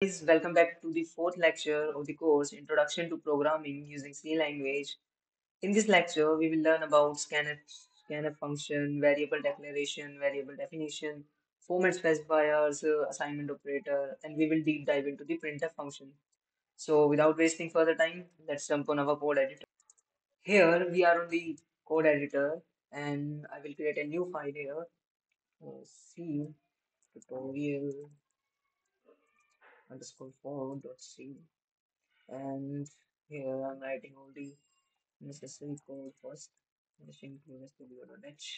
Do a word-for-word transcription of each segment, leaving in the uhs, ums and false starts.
Guys, welcome back to the fourth lecture of the course Introduction to Programming Using C Language. In this lecture, we will learn about scanf, scanf function, variable declaration, variable definition, format specifiers, assignment operator, and we will deep dive into the printf function. So, without wasting further time, let's jump on our code editor. Here we are on the code editor, and I will create a new file here. C tutorial. underscore form dot c, and here I'm writing all the necessary code first, finishing to studio dot h,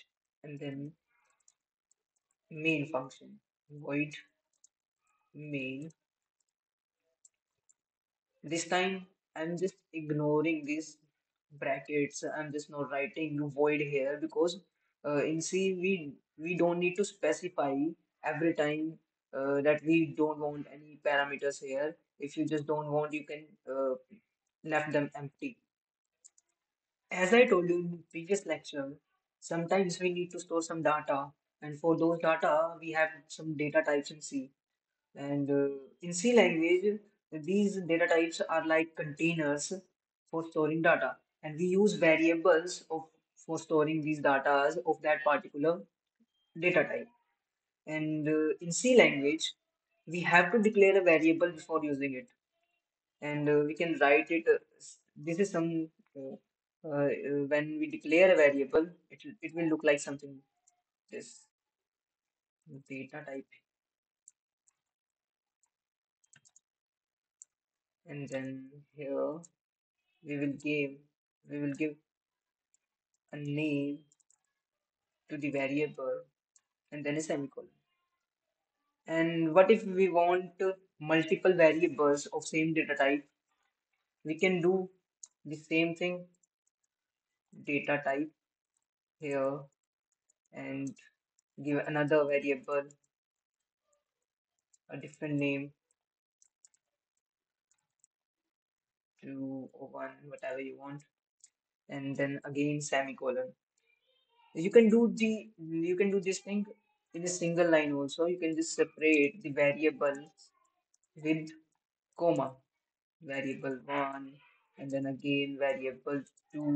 and then main function void main. This time I'm just ignoring these brackets. I'm just not writing void here because uh, in C we we don't need to specify every time Uh, that we don't want any parameters here. If you just don't want, you can uh, left them empty. As I told you in the previous lecture, sometimes we need to store some data, and for those data we have some data types in C, and uh, in C language these data types are like containers for storing data, and we use variables of for storing these data of that particular data type. And uh, in C language, we have to declare a variable before using it, and uh, we can write it. Uh, this is some uh, uh, when we declare a variable, it it will look like something this data type, and then here we will give we will give a name to the variable, and then a semicolon. And what if we want multiple variables of same data type? We can do the same thing, data type here, and give another variable a different name two oh one, whatever you want, and then again semicolon. You can do the you can do this thing in a single line also. You can just separate the variables with comma, variable one, and then again variable two,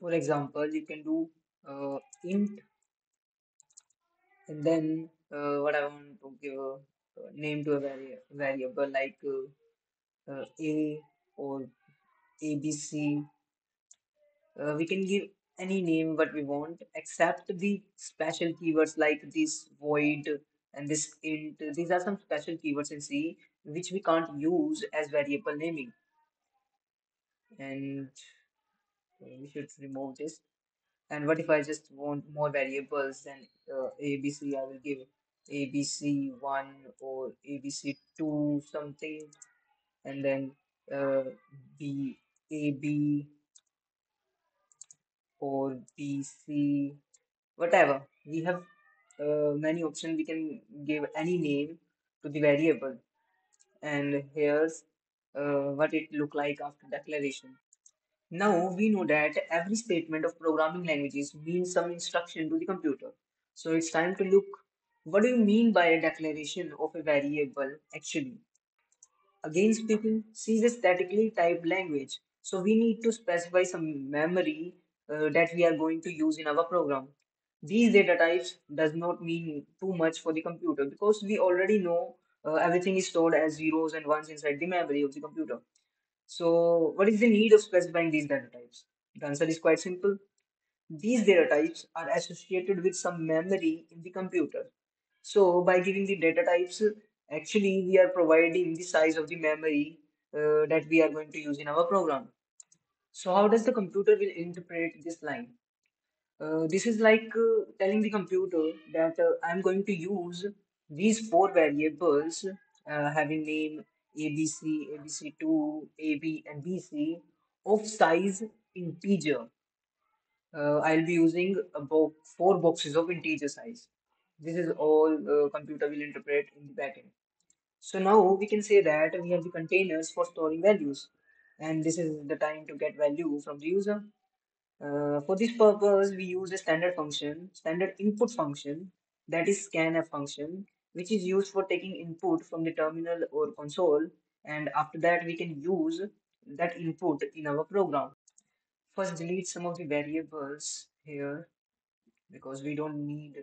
for example. You can do uh, int, and then uh, what I want to give a name to a vari variable like uh, uh, a or A B C. Uh, we can give any name what we want, except the special keywords like this void and this int. These are some special keywords in C which we can't use as variable naming, and we should remove this. And what if I just want more variables than uh, A B C? I will give A B C one or A B C two something, and then Uh, B A B or B C, whatever. We have uh, many options. We can give any name to the variable. And here's uh, what it look like after declaration. Now we know that every statement of programming languages means some instruction to the computer. So it's time to look what do you mean by a declaration of a variable actually. Again speaking, C is a statically typed language, so we need to specify some memory uh, that we are going to use in our program. These data types does not mean too much for the computer because we already know uh, everything is stored as zeros and ones inside the memory of the computer. So what is the need of specifying these data types? The answer is quite simple. These data types are associated with some memory in the computer. So by giving the data types, actually we are providing the size of the memory uh, that we are going to use in our program. So how does the computer will interpret this line? Uh, this is like uh, telling the computer that uh, I'm going to use these four variables uh, having name A B C, A B C two, A B and B C of size integer. Uh, I'll be using about four boxes of integer size. This is all uh, computer will interpret in the backend. So now we can say that we have the containers for storing values, and this is the time to get value from the user. Uh, for this purpose, we use a standard function, standard input function, that is scanf function, which is used for taking input from the terminal or console, and after that we can use that input in our program. First, delete some of the variables here because we don't need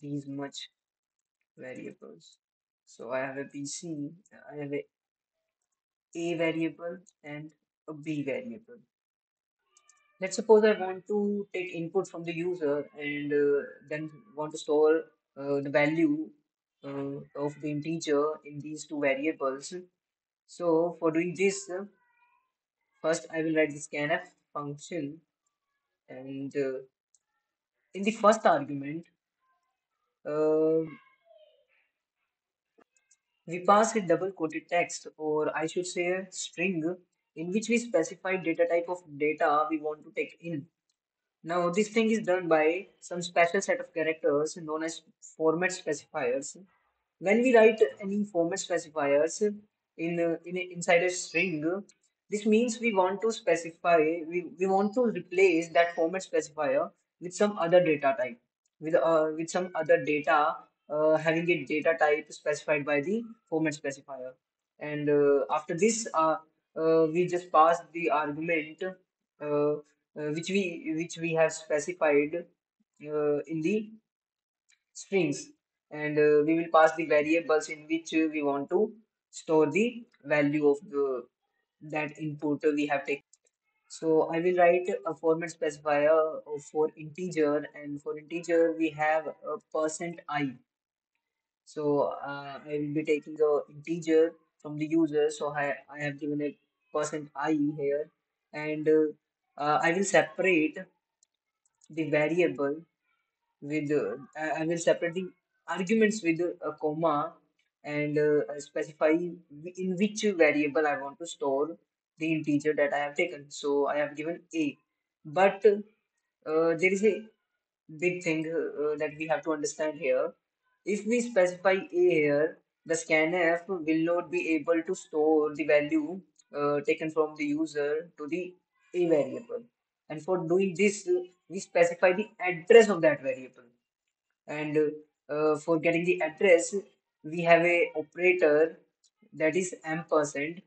these much variables. So I have a B C, I have a A variable and a B variable. Let's suppose I want to take input from the user and uh, then want to store uh, the value uh, of the integer in these two variables. So for doing this, uh, first I will write the scanf function, and uh, in the first argument uh, we pass a double quoted text, or I should say a string, in which we specify data type of data we want to take in. Now this thing is done by some special set of characters known as format specifiers. When we write any format specifiers in, uh, in inside a string, this means we want to specify, we, we want to replace that format specifier with some other data type, with, uh, with some other data uh, having a data type specified by the format specifier. And uh, after this, uh, Uh, we just pass the argument uh, uh, which we which we have specified uh, in the strings, and uh, we will pass the variables in which we want to store the value of the that input we have taken. So I will write a format specifier for integer, and for integer we have a percent I. So uh, I will be taking the integer from the user, so I, I have given a percent I here, and uh, uh, I will separate the variable with uh, I will separate the arguments with a comma, and uh, specify in which variable I want to store the integer that I have taken. So I have given A, but uh, there is a big thing uh, that we have to understand here. If we specify A here, the scanf will not be able to store the value uh, taken from the user to the A variable, and for doing this we specify the address of that variable, and uh, for getting the address we have a operator that is ampersand,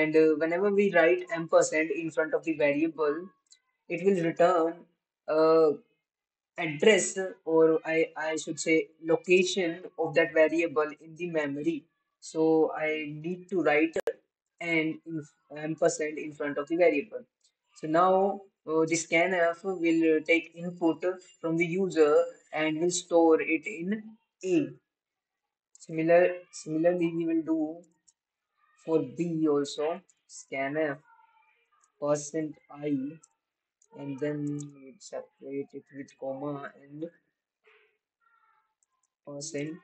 and uh, whenever we write ampersand in front of the variable, it will return uh, address, or I, I should say location of that variable in the memory. So I need to write an ampersand in front of the variable. So now uh, the scanf will take input from the user and will store it in A. Similar, similarly we will do for B also, scanf percent I, and then we separate it with comma and percent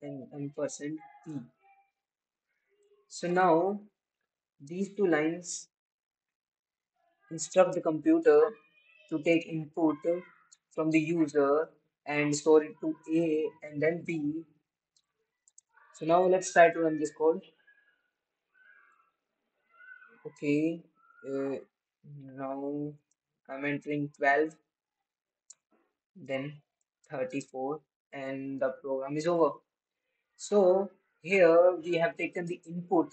and, and percent P. So now these two lines instruct the computer to take input from the user and store it to A and then B. So now let's try to run this code. Okay. Uh, Now I'm entering twelve, then thirty-four, and the program is over. So here we have taken the input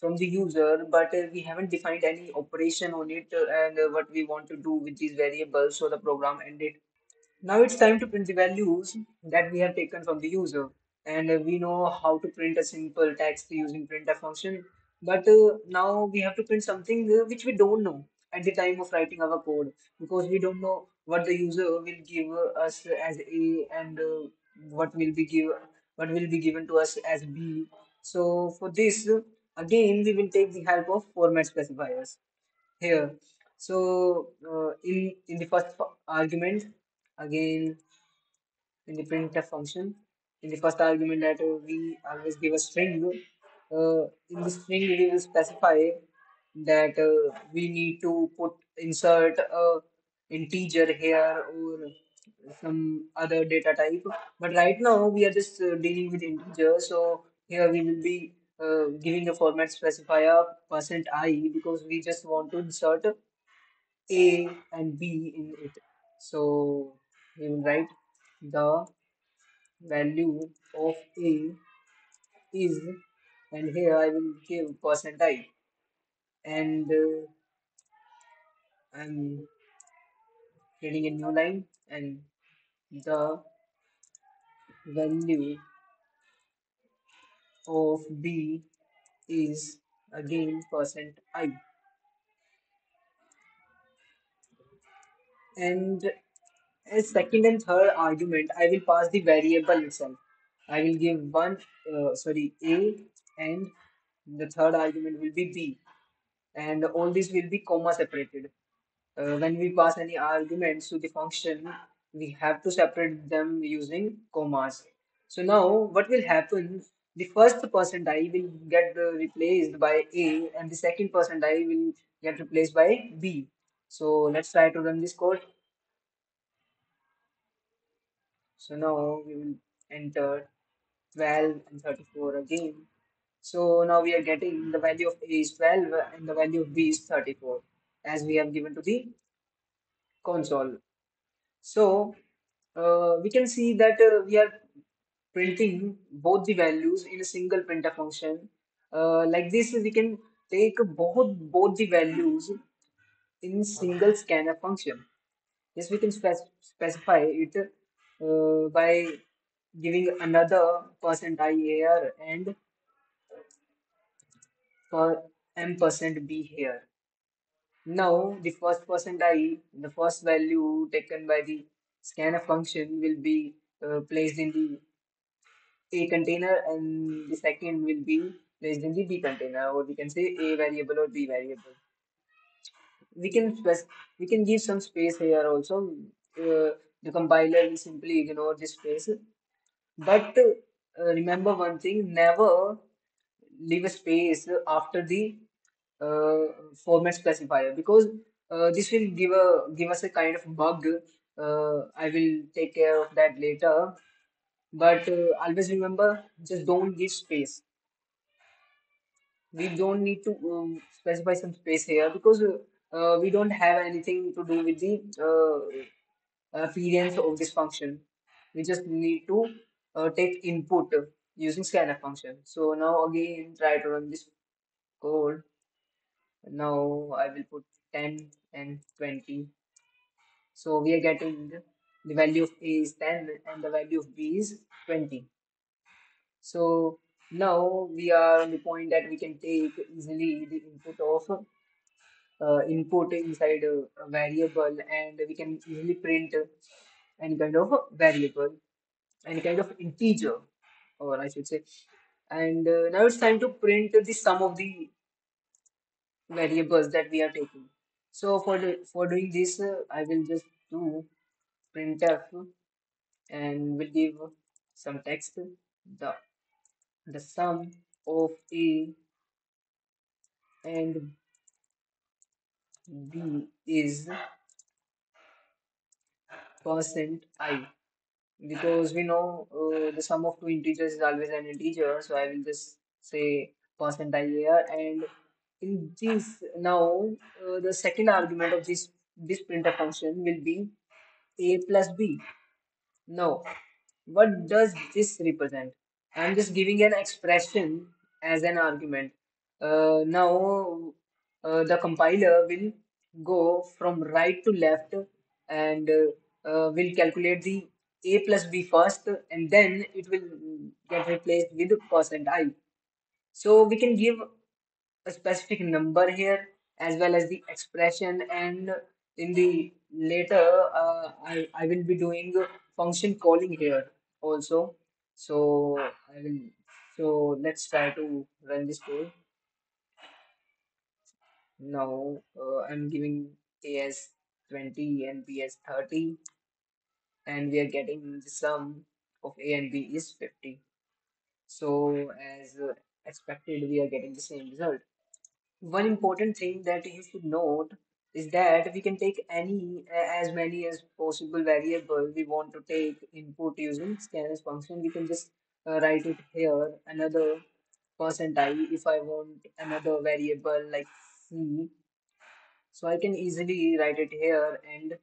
from the user, but we haven't defined any operation on it and what we want to do with these variables, so the program ended. Now it's time to print the values that we have taken from the user, and we know how to print a simple text using printf function, but uh, now we have to print something which we don't know at the time of writing our code, because we don't know what the user will give us as A and uh, what will be give what will be given to us as B. So for this, again we will take the help of format specifiers here. So uh, in in the first argument, again in the printf function, in the first argument that uh, we always give a string. Uh, in the string we will specify that uh, we need to put insert a integer here or some other data type, but right now we are just uh, dealing with integer, so here we will be uh, giving a format specifier percent I because we just want to insert A and B in it. So we will write the value of A is, and here I will give percent I, and uh, I'm creating a new line, and the value of B is again percent I, and as second and third argument I will pass the variable itself. I will give one uh, sorry A, and the third argument will be B, and all this will be comma separated. Uh, when we pass any arguments to the function, we have to separate them using commas. So now what will happen, the first percent I will get uh, replaced by A, and the second percent I will get replaced by B. So let's try to run this code. So now we will enter twelve and thirty-four again. So now we are getting the value of A is twelve and the value of B is thirty-four, as we have given to the console. So uh, we can see that uh, we are printing both the values in a single printf function. Uh, like this, we can take both both the values in single scanf function. Yes, we can spec specify it uh, by giving another percent I here and for m percent B here. Now the first percent I, the first value taken by the scanf function will be uh, placed in the A container, and the second will be placed in the B container, or we can say A variable or B variable. We can we can give some space here also. Uh, the compiler will simply ignore this space. But uh, remember one thing: never leave a space after the uh, format specifier, because uh, this will give a give us a kind of bug. Uh, I will take care of that later. But uh, always remember, just don't give space. We don't need to um, specify some space here, because uh, we don't have anything to do with the uh, appearance of this function. We just need to uh, take input using scanf function. So now again try to run this code. Now I will put ten and twenty. So we are getting the value of A is ten and the value of B is twenty. So now we are on the point that we can take easily the input of uh, input inside a, a variable, and we can easily print any kind of variable, any kind of integer, or I should say. And uh, now it's time to print the sum of the variables that we are taking. So for the, for doing this, uh, I will just do printf and will give some text, the the sum of A and B is percent I, because we know uh, the sum of two integers is always an integer. So I will just say percent I here, and in this now uh, the second argument of this this printf function will be A plus B. Now what does this represent? I'm just giving an expression as an argument. Uh, now uh, the compiler will go from right to left, and uh, uh, will calculate the A plus B first, and then it will get replaced with percent I. So we can give a specific number here as well as the expression, and in the later uh, I, I will be doing function calling here also. So I will so let's try to run this code. Now uh, I'm giving A as twenty and B as thirty, and we are getting the sum of A and B is fifty. So as expected, we are getting the same result. One important thing that you should note is that we can take any as many as possible variable we want to take input using scanf function. We can just uh, write it here, another percent I, if I want another variable like C. So I can easily write it here and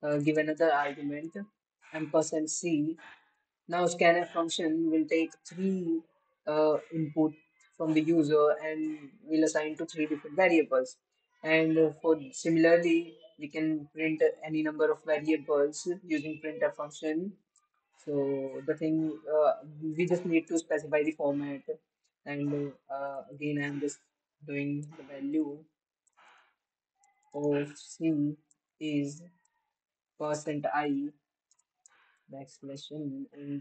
uh, give another argument, ampersand c. Now scanf function will take three uh, input from the user and will assign to three different variables. And for similarly, we can print any number of variables using printf function. So the thing uh, we just need to specify the format, and uh, again I am just doing the value of c is percent I backslash n, and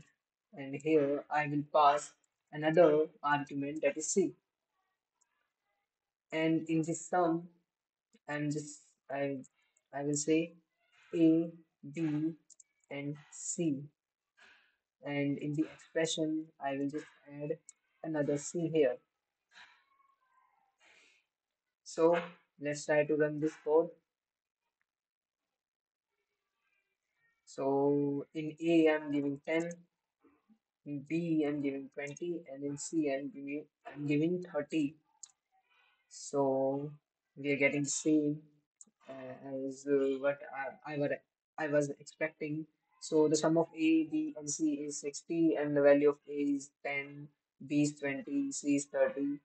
and here I will pass another argument, that is c. And in this sum, I'm just I I will say a, b, and c. And in the expression, I will just add another c here. So let's try to run this code. So in a, I'm giving ten. In b, I'm giving twenty, and in c, I'm giving I'm giving thirty. So we are getting same uh, as uh, what I, I were I was expecting. So the sum of A, B, and C is sixty, and the value of A is ten, B is twenty, C is thirty.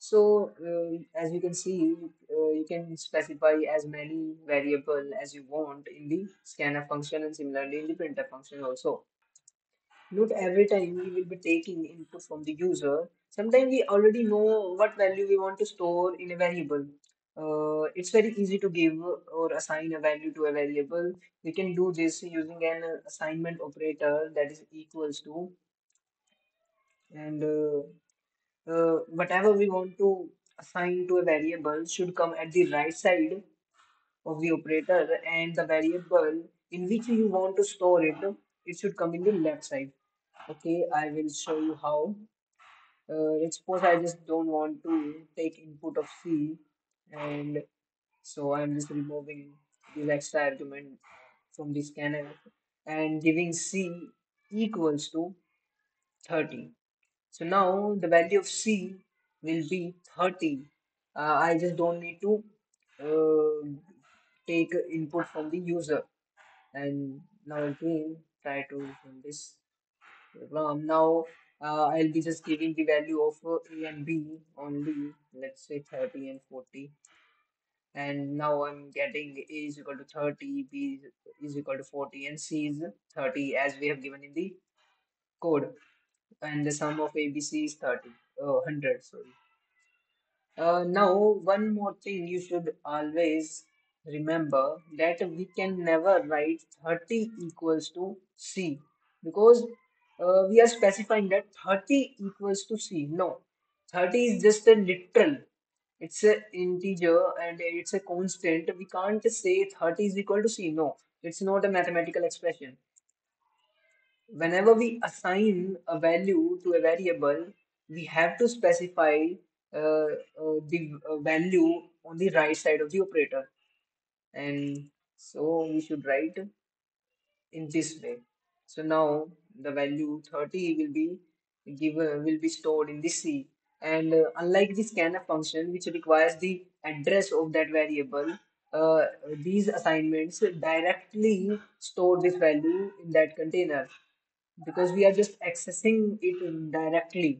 So uh, as you can see, uh, you can specify as many variables as you want in the scanf function, and similarly in the printf function also. Not every time we will be taking input from the user. Sometimes we already know what value we want to store in a variable. Uh, it's very easy to give or assign a value to a variable. We can do this using an assignment operator, that is equals to, and uh, uh, whatever we want to assign to a variable should come at the right side of the operator, and the variable in which you want to store it, it should come in the left side. Okay, I will show you how. Uh, let's suppose I just don't want to take input of C, and so I'm just removing this extra argument from the scanner and giving c equals to thirty. So now the value of c will be thirty. uh, I just don't need to uh, take input from the user. And now again try to run this program. Now Uh, I'll be just giving the value of A and B only, let's say thirty and forty. And now I'm getting A is equal to thirty, B is equal to forty, and C is thirty, as we have given in the code. And the sum of A, B, C is thirty, oh, one hundred, sorry. Uh, now, one more thing you should always remember, that we can never write thirty equals to C, because Uh, we are specifying that thirty equals to C. No, thirty is just a literal. It's an integer and it's a constant. We can't say thirty is equal to C. No, it's not a mathematical expression. Whenever we assign a value to a variable, we have to specify uh, uh, the uh, value on the right side of the operator. And so we should write in this way. So now the value thirty will be given, will be stored in the C. And uh, unlike the scanf function, which requires the address of that variable, uh, these assignments directly store this value in that container, because we are just accessing it directly.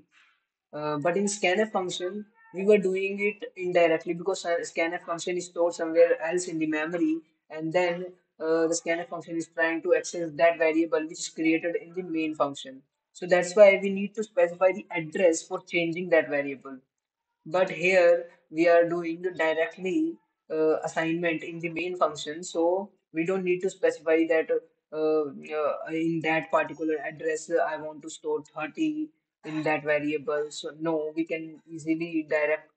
Uh, but in scanf function, we were doing it indirectly, because scanf function is stored somewhere else in the memory, and then Uh, the scanf function is trying to access that variable which is created in the main function. So that's why we need to specify the address for changing that variable. But here we are doing the directly uh, assignment in the main function, so we don't need to specify that uh, uh, in that particular address uh, I want to store thirty in that variable. So no, we can easily direct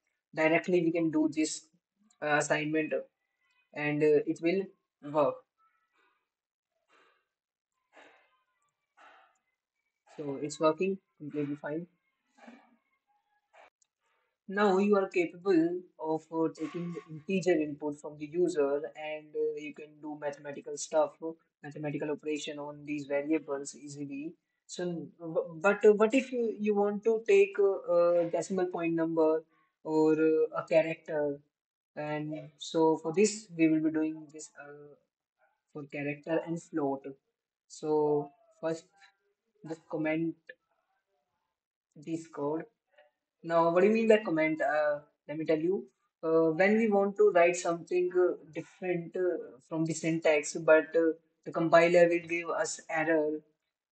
directly we can do this uh, assignment, and uh, it will work. So it's working completely fine. Now you are capable of uh, taking integer input from the user, and uh, you can do mathematical stuff, mathematical operation on these variables easily. So, but uh, what if you, you want to take a, a decimal point number or a character? And so for this we will be doing this uh, for character and float. So first just comment this code. Now what do you mean by comment? Uh, let me tell you. Uh, when we want to write something uh, different uh, from the syntax, but uh, the compiler will give us error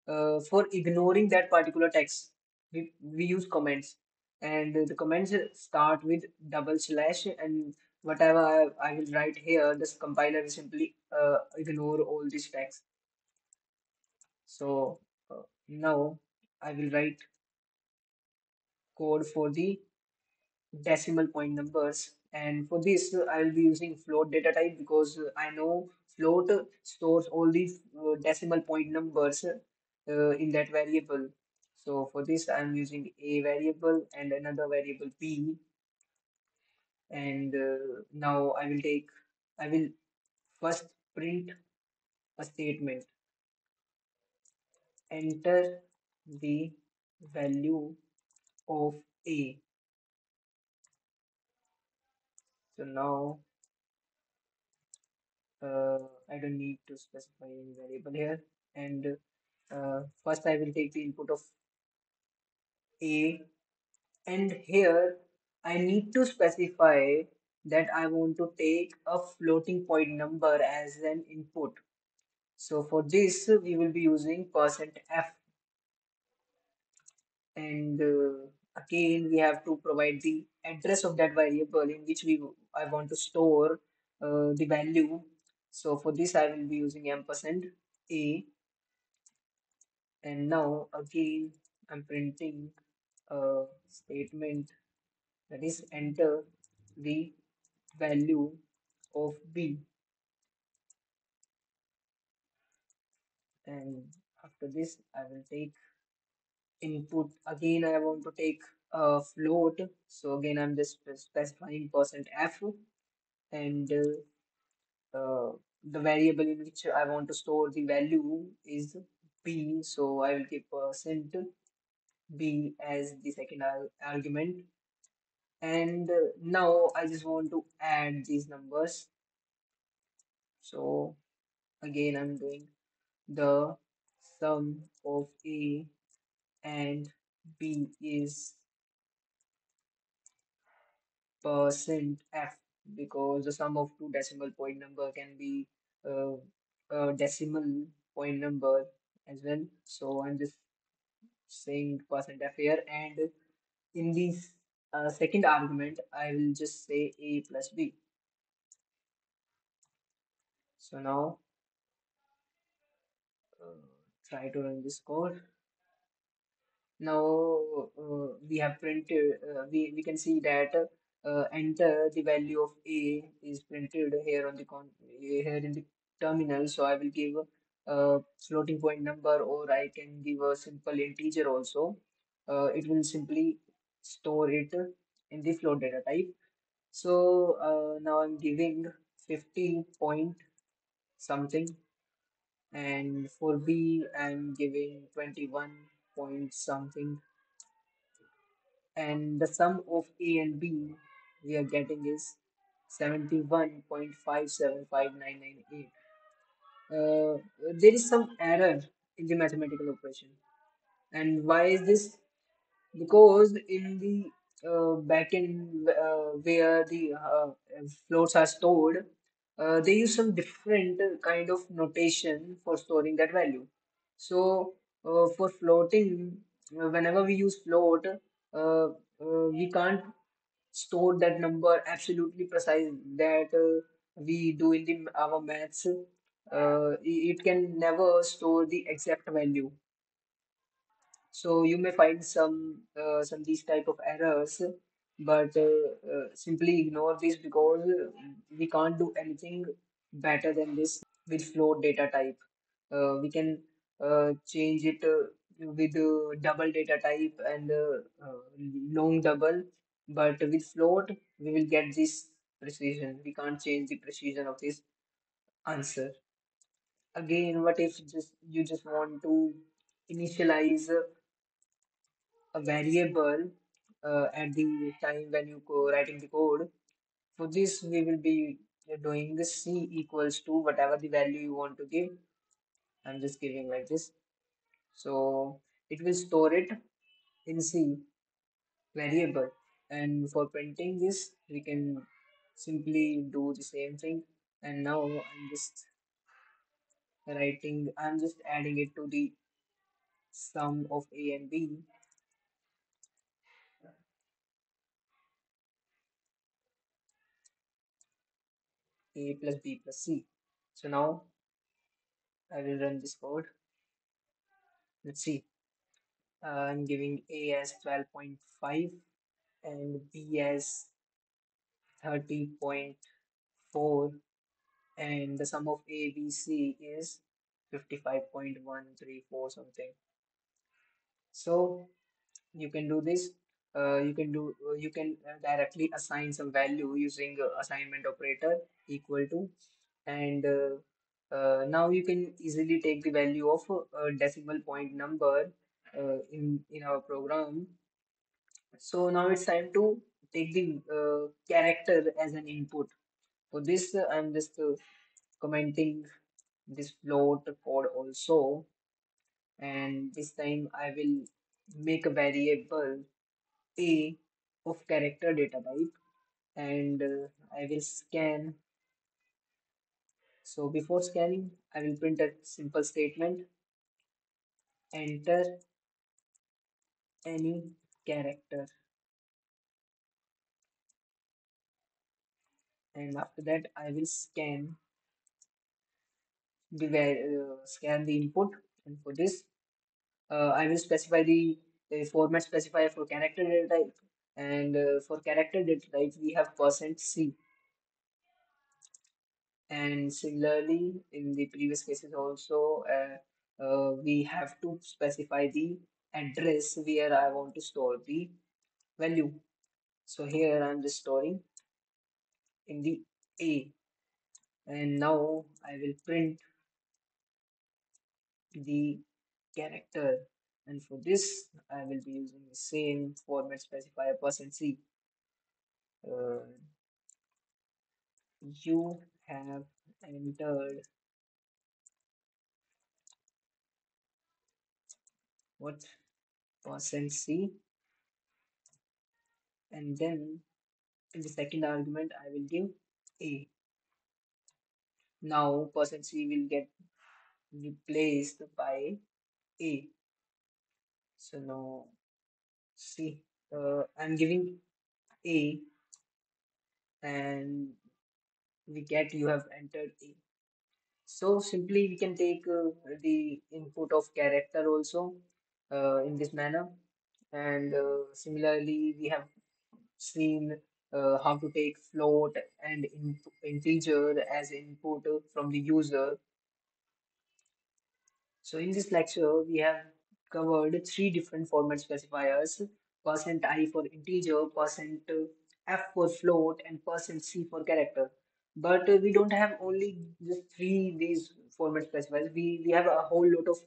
uh, for ignoring that particular text, we, we use comments. And uh, the comments start with double slash, and whatever I, I will write here, this compiler will simply uh, ignore all this text. So uh, now I will write code for the decimal point numbers, and for this uh, I will be using float data type, because uh, I know float uh, stores all these uh, decimal point numbers uh, in that variable. So for this I am using a variable and another variable b, and uh, now I will take I will first print a statement, enter the value of a. So now uh, I don't need to specify any variable here, and uh, first I will take the input of a, and here I need to specify that I want to take a floating point number as an input. So for this we will be using percent f, and uh, again we have to provide the address of that variable in which we I want to store uh, the value. So for this I will be using ampersand a, and now again I'm printing a statement that is enter the value of b, and after this I will take input. Again I want to take a float, so again I'm just specifying percent f, and uh, uh, the variable in which I want to store the value is b, so I will give percent b as the second argument. And uh, now I just want to add these numbers, so again I'm doing the sum of a and b is percent f, because the sum of two decimal point number can be uh, a decimal point number as well. So I'm just saying percent f here, and in this uh, second argument I will just say a plus b. So now uh, try to run this code. Now uh, we have printed, uh, we, we can see that uh, enter the value of a is printed here on the con here in the terminal. So I will give a floating point number, or I can give a simple integer also. Uh, it will simply store it in the float data type. So uh, now I'm giving fifty point something, and for b I'm giving twenty-one point something, and the sum of a and b we are getting is seventy-one point five seven five nine nine eight. Uh, there is some error in the mathematical operation, and why is this? Because in the uh, backend uh, where the uh, floats are stored, uh, they use some different kind of notation for storing that value. So Uh, for floating, whenever we use float, uh, uh, we can't store that number absolutely precise that uh, we do in the, our maths. Uh, it can never store the exact value. So you may find some uh, some these type of errors, but uh, uh, simply ignore this, because we can't do anything better than this with float data type. Uh, we can Uh, change it uh, with uh, double data type and uh, uh, long double, but with float we will get this precision. We can't change the precision of this answer. Again, what if just you just want to initialize a variable uh, at the time when you go writing the code? For this, we will be doing the c equals to whatever the value you want to give. I'm just giving like this. So it will store it in c variable. And for printing this, we can simply do the same thing. And now I'm just writing, I'm just adding it to the sum of a and b. A plus b plus c. So now I will run this code. Let's see. Uh, I'm giving a as twelve point five and b as thirty point four, and the sum of a, b, c is fifty-five point one three four something. So you can do this. Uh, you can do uh, you can directly assign some value using uh, assignment operator equal to, and uh, uh, now you can easily take the value of a decimal point number uh, in in our program. So now it's time to take the uh, character as an input. For this, uh, I'm just uh, commenting this float code also, and this time I will make a variable a of character data type, and uh, I will scan. So before scanning, I will print a simple statement: enter any character. And after that, I will scan the uh, scan the input. And for this, uh, I will specify the the format specifier for character data type, and uh, for character data type we have percent c, and similarly in the previous cases also uh, uh, we have to specify the address where I want to store the value. So here I'm just storing in the a, and now I will print the character. And for this, I will be using the same format specifier percent c. Uh, you have entered what percent c, and then in the second argument I will give a. Now percent c will get replaced by a. So now see, uh, I'm giving a, and we get you have entered a. So simply we can take uh, the input of character also uh, in this manner, and uh, similarly we have seen uh, how to take float and in integer as input from the user. So in this lecture we have covered three different format specifiers: percent I for integer, percent f for float, and percent c for character. But we don't have only just three these format specifiers. We we have a whole lot of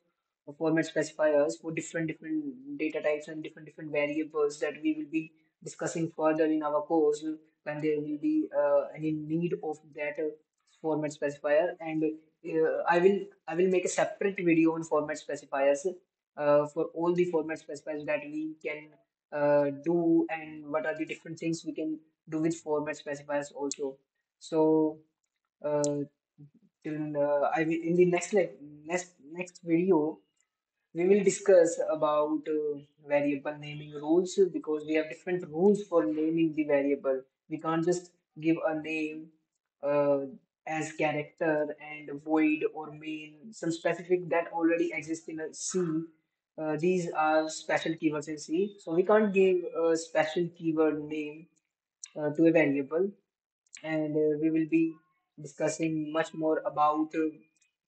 format specifiers for different different data types and different different variables that we will be discussing further in our course when there will be uh, any need of that uh, format specifier. And uh, I will I will make a separate video on format specifiers. Uh, for all the format specifiers that we can uh, do, and what are the different things we can do with format specifiers also. So uh, till uh, I will in the next like next next video we will discuss about uh, variable naming rules, because we have different rules for naming the variable. We can't just give a name uh, as character and void or main, some specific that already exist in a c. Uh, these are special keywords in C, so we can't give a special keyword name uh, to a variable. And uh, we will be discussing much more about uh,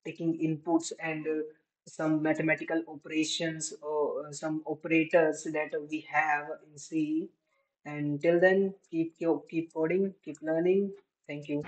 taking inputs and uh, some mathematical operations or uh, some operators that we have in C. And till then, keep keep coding, keep learning. Thank you.